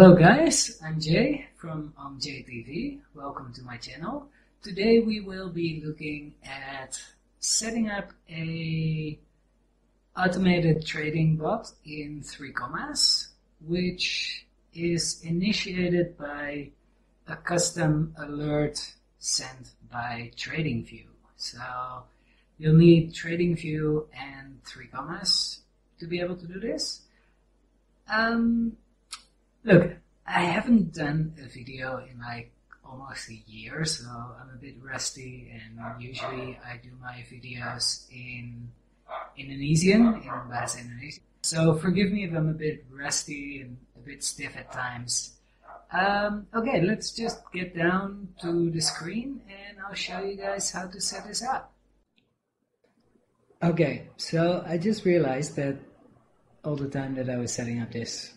Hello guys, I'm Jay from OmJayTV. Welcome to my channel. Today we will be looking at setting up a automated trading bot in 3Commas, which is initiated by a custom alert sent by TradingView. So you'll need TradingView and 3Commas to be able to do this. Look, I haven't done a video in like almost a year, so I'm a bit rusty, and usually I do my videos in Indonesian, in Bahasa Indonesia. So forgive me if I'm a bit rusty and a bit stiff at times. Okay, let's just get down to the screen and I'll show you guys how to set this up. Okay, so I just realized that all the time that I was setting up this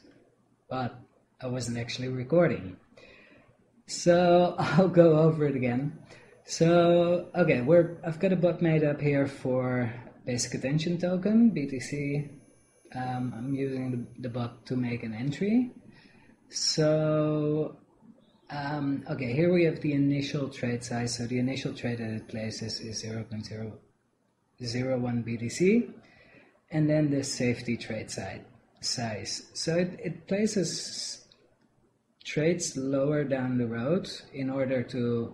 bot, I wasn't actually recording. So I'll go over it again. So, okay, I've got a bot made up here for basic attention token, BTC. I'm using the bot to make an entry. So, okay, here we have the initial trade size. So the initial trade that it places is 0.001 BTC. And then the safety trade size. So it places trades lower down the road in order to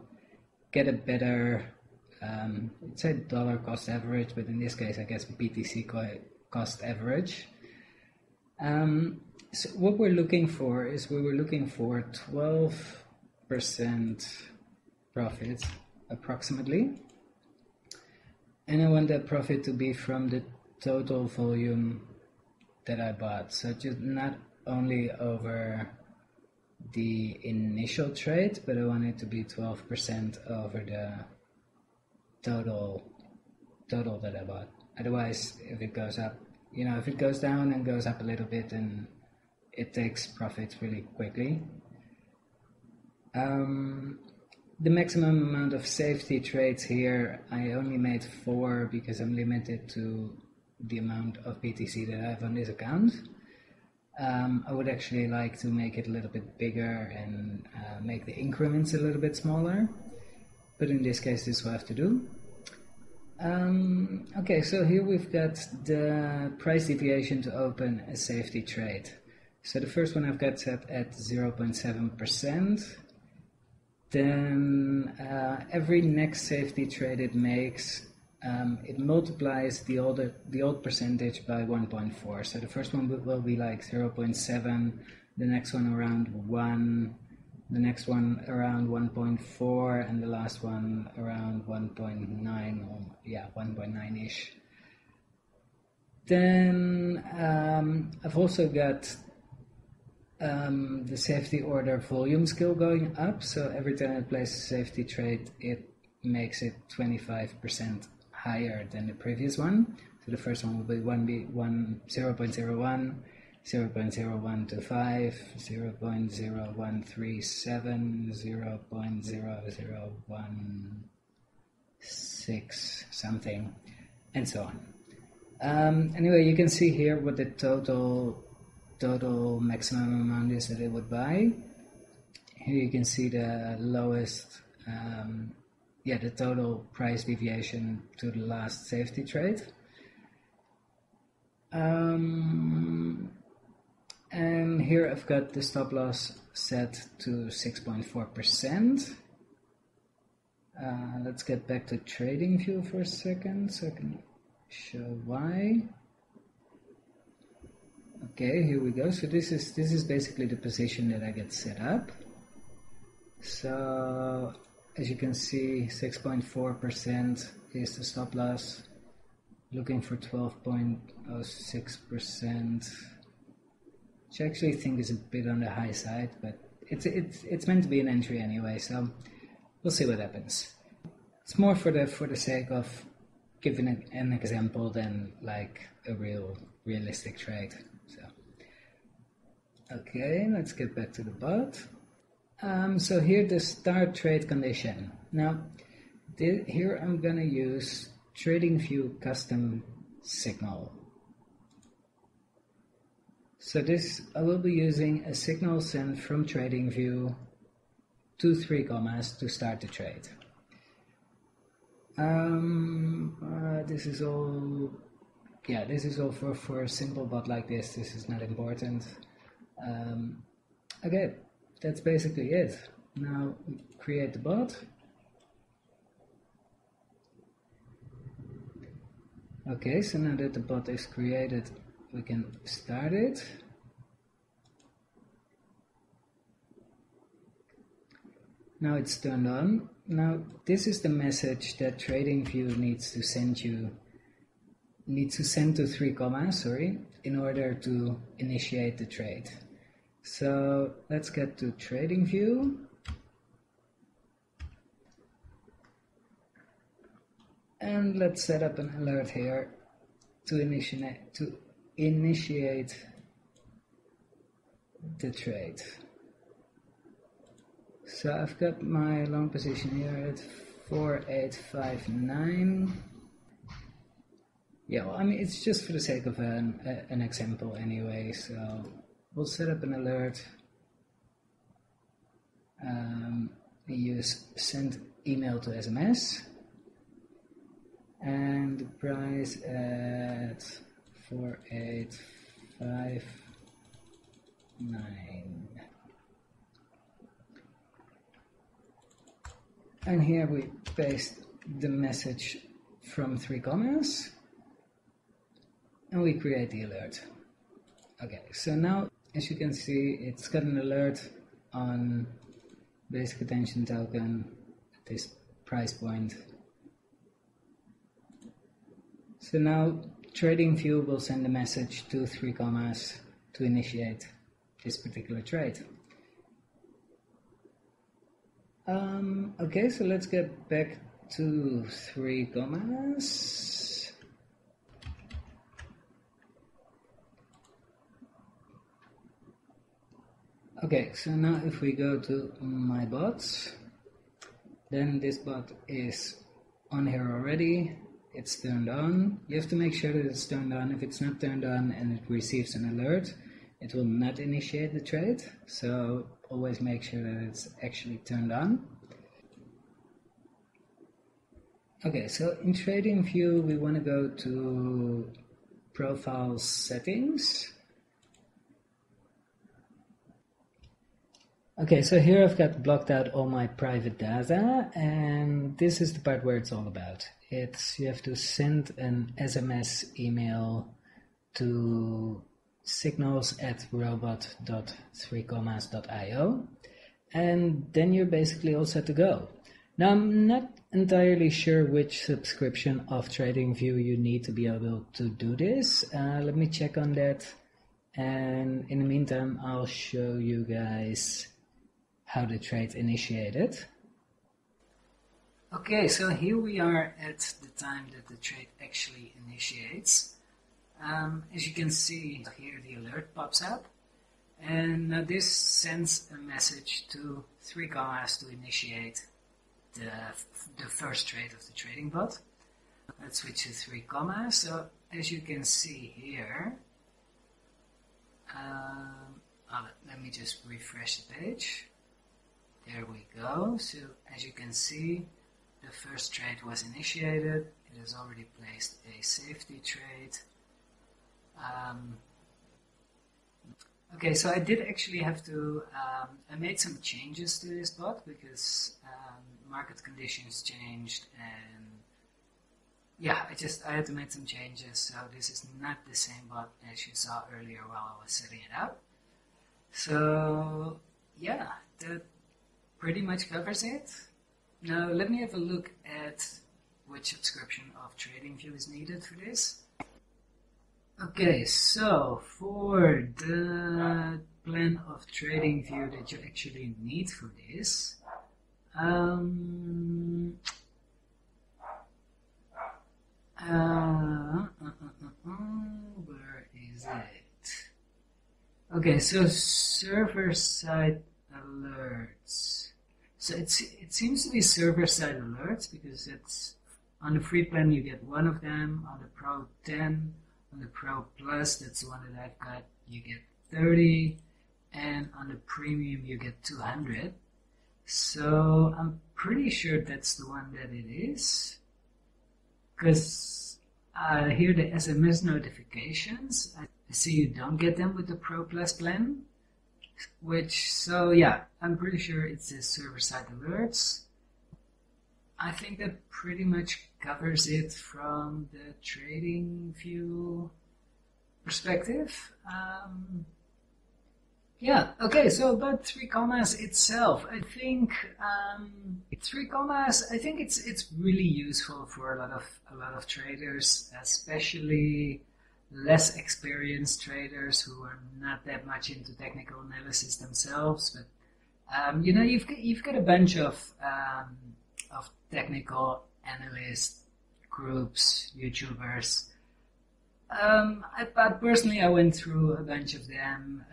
get a better, it's a dollar cost average, but in this case, I guess BTC cost average. So what we're looking for is 12% profit approximately. And I want that profit to be from the total volume that I bought. So just not only over the initial trade, but I want it to be 12% over the total that I bought. Otherwise, if it goes up, you know, if it goes down and goes up a little bit, then it takes profits really quickly. The maximum amount of safety trades here, I only made 4 because I'm limited to the amount of BTC that I have on this account. I would actually like to make it a little bit bigger and make the increments a little bit smaller, but in this case this will have to do. Okay, so here we've got the price deviation to open a safety trade. So the first one I've got set at 0.7%. Then every next safety trade it makes, it multiplies the old percentage by 1.4. So the first one will be like 0.7, the next one around 1, the next one around 1.4, and the last one around 1.9, or yeah, 1.9-ish. Then I've also got the safety order volume skill going up. So every time I place a safety trade, it makes it 25% higher than the previous one. So the first one will be 0.01, 0.0125, 0.0137, 0.0016 something, and so on. Anyway, you can see here what the total maximum amount is that it would buy. Here you can see the lowest, yeah, the total price deviation to the last safety trade. And here I've got the stop loss set to 6.4%. Let's get back to TradingView for a second so I can show why. Okay, here we go. So this is basically the position that I get set up. So as you can see, 6.4% is the stop loss, looking for 12.06%, which I actually think is a bit on the high side, but it's meant to be an entry anyway, so we'll see what happens. It's more for the sake of giving an example than like a realistic trade. So okay, let's get back to the bot. So here the start trade condition. Now, here I'm gonna use TradingView custom signal. So this, I will be using a signal sent from TradingView to 3Commas to start the trade. This is all for a simple bot like this. This is not important. Okay, that's basically it. Now we create the bot. Okay, so now that the bot is created, we can start it. Now it's turned on. Now this is the message that TradingView needs to send to 3Commas, in order to initiate the trade. So let's get to TradingView. And let's set up an alert here to initiate the trade. So I've got my long position here at 4859. Yeah, well, I mean, it's just for the sake of an example anyway, so we'll set up an alert, use send email to SMS, and the price at 4859. And here we paste the message from 3Commas and we create the alert. Okay, so now as you can see, it's got an alert on basic attention token at this price point. So now TradingView will send a message to 3Commas to initiate this particular trade. Okay, so let's get back to 3Commas. Okay, so now if we go to my bots, then this bot is on here already. It's turned on. You have to make sure that it's turned on. If it's not turned on and it receives an alert, it will not initiate the trade. So always make sure that it's actually turned on. Okay, so in TradingView, we want to go to Profile Settings. Okay, so here I've got blocked out all my private data, and this is the part where it's all about. You have to send an SMS email to signals@robot.3commas.io, and then you're basically all set to go. Now I'm not entirely sure which subscription of TradingView you need to be able to do this. Let me check on that, and in the meantime I'll show you guys how the trade initiated. Okay, so here we are at the time that the trade actually initiates. As you can see here, the alert pops up, and now this sends a message to 3Commas to initiate the first trade of the trading bot. Let's switch to 3Commas. So as you can see here, let me just refresh the page. There we go. So as you can see, the first trade was initiated. It has already placed a safety trade. Okay, so I did actually have to, I made some changes to this bot because market conditions changed, and yeah, I had to make some changes, so this is not the same bot as you saw earlier while I was setting it up. So yeah, that pretty much covers it. Now let me have a look at which subscription of TradingView is needed for this. Okay, so for the plan of TradingView that you actually need for this, where is it? Okay, so server-side alerts. So it seems to be server-side alerts because it's on the free plan you get one of them, on the Pro 10. On the Pro Plus, that's the one that I've got, you get 30, and on the premium you get 200. So I'm pretty sure that's the one that it is, because I hear the SMS notifications. I see you don't get them with the Pro Plus plan, which, so yeah, I'm pretty sure it's the server-side alerts. I think that pretty much covers it from the TradingView perspective. Yeah, okay, so about 3Commas itself, I think 3Commas, I think it's really useful for a lot of traders, especially less experienced traders who are not that much into technical analysis themselves. But you know, you've got a bunch of technical analyst groups, YouTubers. But personally, I went through a bunch of them.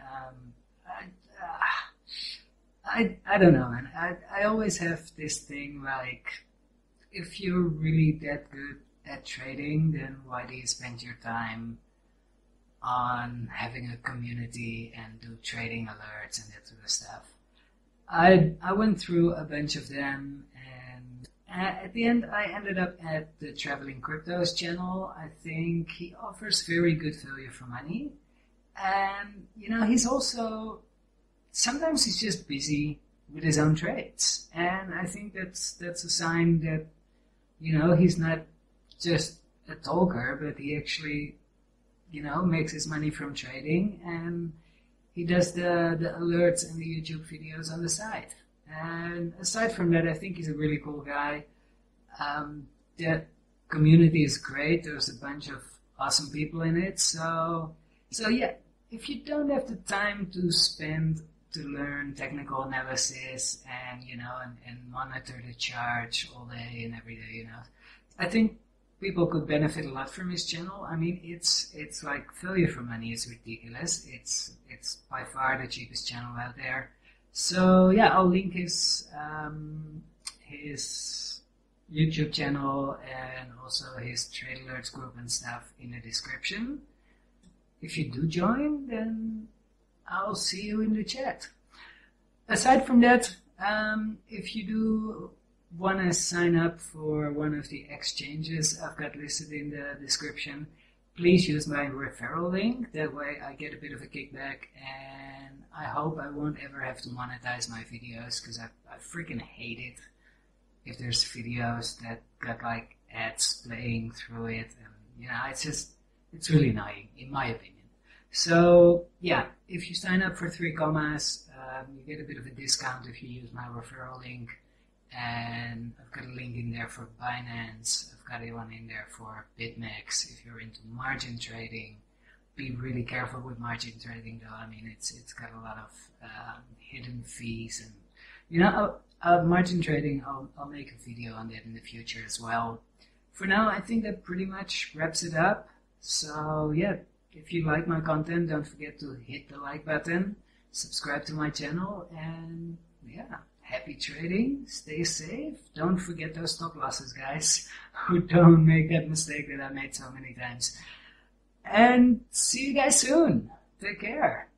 I don't know, man. I always have this thing like, if you're really that good at trading, then why do you spend your time on having a community and do trading alerts and that sort of stuff? I went through a bunch of them, and at the end I ended up at the Traveling Crypto's channel. I think he offers very good value for money, and you know, he's also sometimes he's just busy with his own trades, and I think that's a sign that, you know, he's not just a talker, but he actually, you know, makes his money from trading, and he does the alerts and the YouTube videos on the side. And aside from that, I think he's a really cool guy. That community is great. There's a bunch of awesome people in it. So yeah, if you don't have the time to spend to learn technical analysis and, you know, and monitor the charts all day and every day, you know, I think people could benefit a lot from his channel. I mean, it's like value for money is ridiculous. It's by far the cheapest channel out there. So yeah, I'll link his YouTube channel and also his trade alerts group and stuff in the description. If you do join, then I'll see you in the chat. Aside from that, if you do want to sign up for one of the exchanges I've got listed in the description, please use my referral link. That way I get a bit of a kickback, and I hope I won't ever have to monetize my videos, because I freaking hate it if there's videos that got like ads playing through it, and you know, it's really annoying in my opinion. So yeah, if you sign up for 3Commas, you get a bit of a discount if you use my referral link. And I've got a link in there for Binance, I've got one in there for BitMEX if you're into margin trading. Be really careful with margin trading though, I mean it's got a lot of hidden fees, and you know, margin trading, I'll make a video on that in the future as well. For now, I think that pretty much wraps it up. So yeah, if you like my content, don't forget to hit the like button, subscribe to my channel, and yeah. Happy trading, stay safe, don't forget those stop losses, guys, who don't make that mistake that I made so many times. And see you guys soon. Take care.